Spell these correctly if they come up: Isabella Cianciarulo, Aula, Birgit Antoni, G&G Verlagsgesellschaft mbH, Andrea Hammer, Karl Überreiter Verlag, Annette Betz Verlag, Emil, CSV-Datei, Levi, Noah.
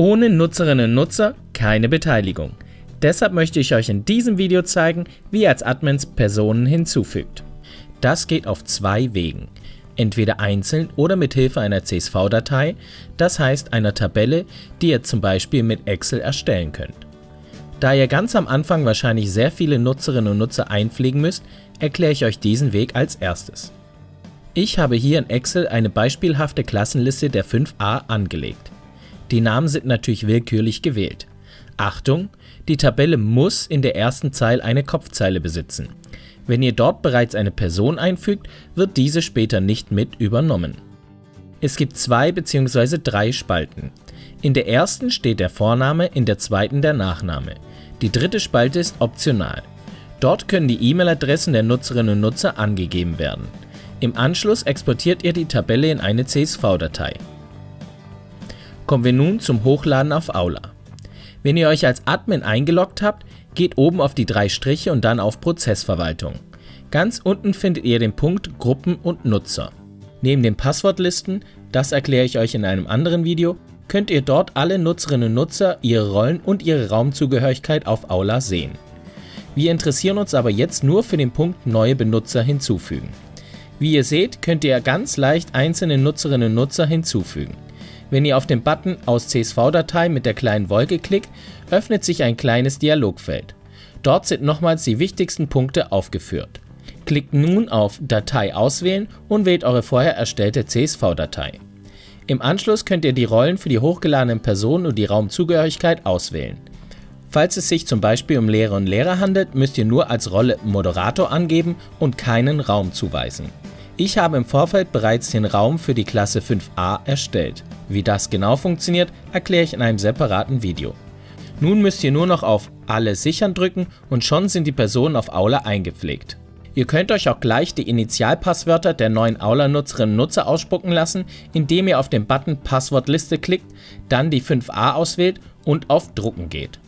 Ohne Nutzerinnen und Nutzer keine Beteiligung. Deshalb möchte ich euch in diesem Video zeigen, wie ihr als Admins Personen hinzufügt. Das geht auf zwei Wegen. Entweder einzeln oder mit Hilfe einer CSV-Datei, das heißt einer Tabelle, die ihr zum Beispiel mit Excel erstellen könnt. Da ihr ganz am Anfang wahrscheinlich sehr viele Nutzerinnen und Nutzer einpflegen müsst, erkläre ich euch diesen Weg als erstes. Ich habe hier in Excel eine beispielhafte Klassenliste der 5a angelegt. Die Namen sind natürlich willkürlich gewählt. Achtung, die Tabelle muss in der ersten Zeile eine Kopfzeile besitzen. Wenn ihr dort bereits eine Person einfügt, wird diese später nicht mit übernommen. Es gibt zwei bzw. drei Spalten. In der ersten steht der Vorname, in der zweiten der Nachname. Die dritte Spalte ist optional. Dort können die E-Mail-Adressen der Nutzerinnen und Nutzer angegeben werden. Im Anschluss exportiert ihr die Tabelle in eine CSV-Datei. Kommen wir nun zum Hochladen auf Aula. Wenn ihr euch als Admin eingeloggt habt, geht oben auf die drei Striche und dann auf Prozessverwaltung. Ganz unten findet ihr den Punkt Gruppen und Nutzer. Neben den Passwortlisten, das erkläre ich euch in einem anderen Video, könnt ihr dort alle Nutzerinnen und Nutzer, ihre Rollen und ihre Raumzugehörigkeit auf Aula sehen. Wir interessieren uns aber jetzt nur für den Punkt Neue Benutzer hinzufügen. Wie ihr seht, könnt ihr ganz leicht einzelne Nutzerinnen und Nutzer hinzufügen. Wenn ihr auf den Button aus CSV-Datei mit der kleinen Wolke klickt, öffnet sich ein kleines Dialogfeld. Dort sind nochmals die wichtigsten Punkte aufgeführt. Klickt nun auf Datei auswählen und wählt eure vorher erstellte CSV-Datei. Im Anschluss könnt ihr die Rollen für die hochgeladenen Personen und die Raumzugehörigkeit auswählen. Falls es sich zum Beispiel um Lehrerinnen und Lehrer handelt, müsst ihr nur als Rolle Moderator angeben und keinen Raum zuweisen. Ich habe im Vorfeld bereits den Raum für die Klasse 5a erstellt. Wie das genau funktioniert, erkläre ich in einem separaten Video. Nun müsst ihr nur noch auf Alle sichern drücken und schon sind die Personen auf Aula eingepflegt. Ihr könnt euch auch gleich die Initialpasswörter der neuen Aula-Nutzerinnen und Nutzer ausspucken lassen, indem ihr auf den Button Passwortliste klickt, dann die 5a auswählt und auf Drucken geht.